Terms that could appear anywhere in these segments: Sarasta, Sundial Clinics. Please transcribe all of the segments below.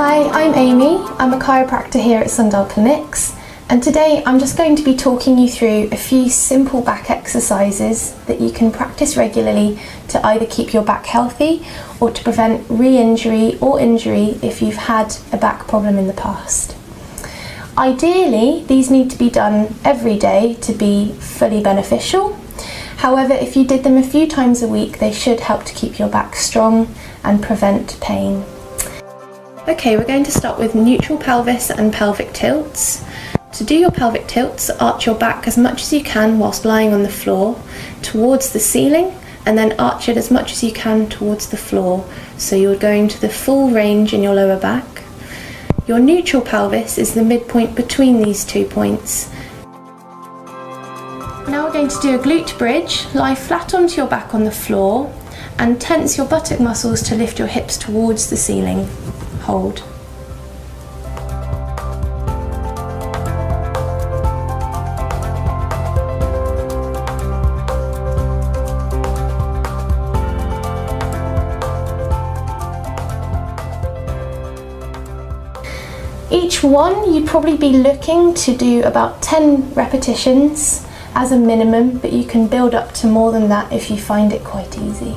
Hi, I'm Amy. I'm a chiropractor here at Sundial Clinics, and today I'm just going to be talking you through a few simple back exercises that you can practice regularly to either keep your back healthy or to prevent re-injury or injury if you've had a back problem in the past. Ideally, these need to be done every day to be fully beneficial. However, if you did them a few times a week, they should help to keep your back strong and prevent pain. Okay, we're going to start with neutral pelvis and pelvic tilts. To do your pelvic tilts, arch your back as much as you can whilst lying on the floor towards the ceiling, and then arch it as much as you can towards the floor, so you're going to the full range in your lower back. Your neutral pelvis is the midpoint between these two points. Now we're going to do a glute bridge. Lie flat onto your back on the floor and tense your buttock muscles to lift your hips towards the ceiling. Hold. Each one you'd probably be looking to do about 10 repetitions as a minimum, but you can build up to more than that if you find it quite easy.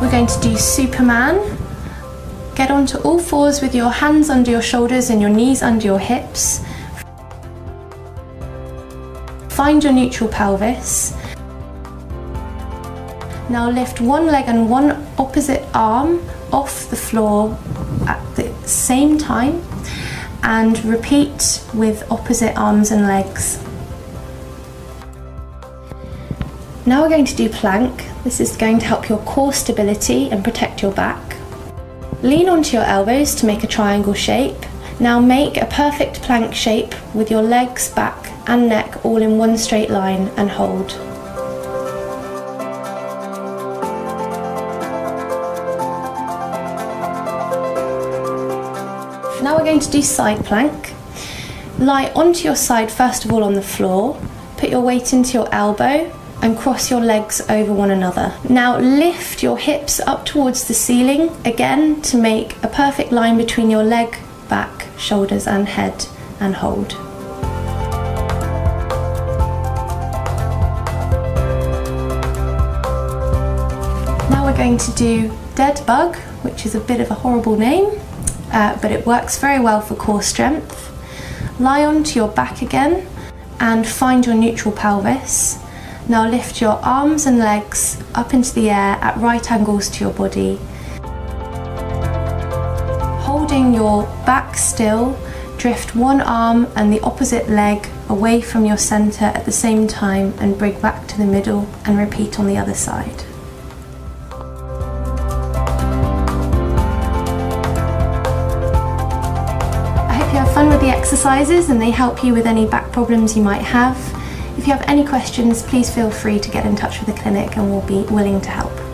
We're going to do Superman. Get onto all fours with your hands under your shoulders and your knees under your hips. Find your neutral pelvis. Now lift one leg and one opposite arm off the floor at the same time and repeat with opposite arms and legs. Now we're going to do plank. This is going to help your core stability and protect your back. Lean onto your elbows to make a triangle shape. Now make a perfect plank shape with your legs, back and neck all in one straight line and hold. Now we're going to do side plank. Lie onto your side first of all on the floor. Put your weight into your elbow and cross your legs over one another. Now lift your hips up towards the ceiling again to make a perfect line between your leg, back, shoulders and head, and hold. Now we're going to do dead bug, which is a bit of a horrible name, but it works very well for core strength. Lie onto your back again and find your neutral pelvis. Now lift your arms and legs up into the air at right angles to your body. Holding your back still, drift one arm and the opposite leg away from your centre at the same time and bring back to the middle and repeat on the other side. I hope you have fun with the exercises and they help you with any back problems you might have. If you have any questions, please feel free to get in touch with the clinic and we'll be willing to help.